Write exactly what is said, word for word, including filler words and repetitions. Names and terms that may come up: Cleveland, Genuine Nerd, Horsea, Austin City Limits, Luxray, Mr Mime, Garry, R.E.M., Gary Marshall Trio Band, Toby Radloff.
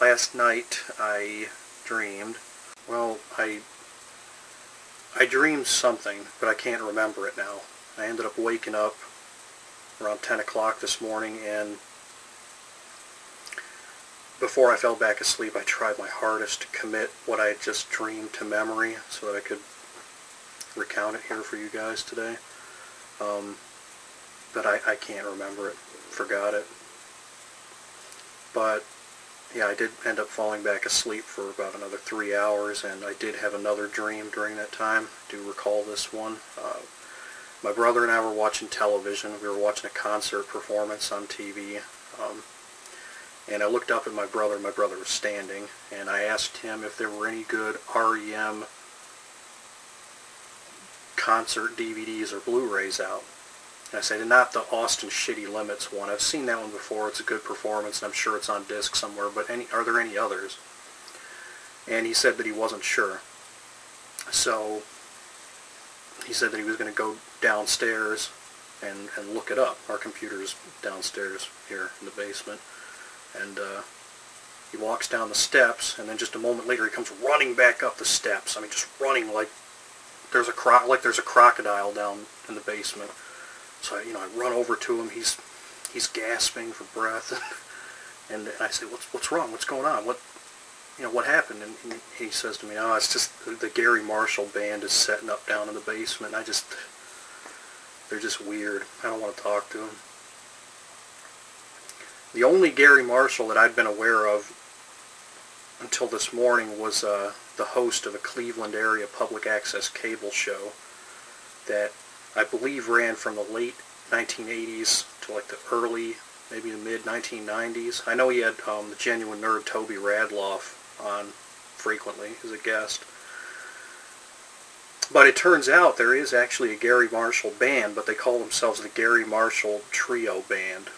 last night I dreamed, well, I, I dreamed something, but I can't remember it now. I ended up waking up around ten o'clock this morning, and before I fell back asleep, I tried my hardest to commit what I had just dreamed to memory so that I could recount it here for you guys today. Um, but I, I can't remember it. Forgot it. But, yeah, I did end up falling back asleep for about another three hours, and I did have another dream during that time. I do recall this one. Uh, my brother and I were watching television. We were watching a concert performance on T V. Um, And I looked up at my brother, and my brother was standing, and I asked him if there were any good R E M concert D V Ds or Blu-rays out. And I said, not the Austin City Limits one. I've seen that one before. It's a good performance, and I'm sure it's on disc somewhere, but any, are there any others? And he said that he wasn't sure. So he said that he was going to go downstairs and, and look it up. Our computer's downstairs here in the basement. And uh, he walks down the steps, and then just a moment later he comes running back up the steps. I mean, just running like there's a cro like there's a crocodile down in the basement. So I, you know, I run over to him. He's he's gasping for breath, and, and I say, "What's what's wrong? What's going on? What you know? What happened?" And, and he says to me, "Oh, it's just the, the Gary Marshall Band is setting up down in the basement. And I just they're just weird. I don't want to talk to them." The only Gary Marshall that I'd been aware of until this morning was uh, the host of a Cleveland area public access cable show that I believe ran from the late nineteen eighties to like the early, maybe the mid nineteen nineties. I know he had um, the genuine nerd Toby Radloff on frequently as a guest. But it turns out there is actually a Gary Marshall Band, but they call themselves the Gary Marshall Trio Band.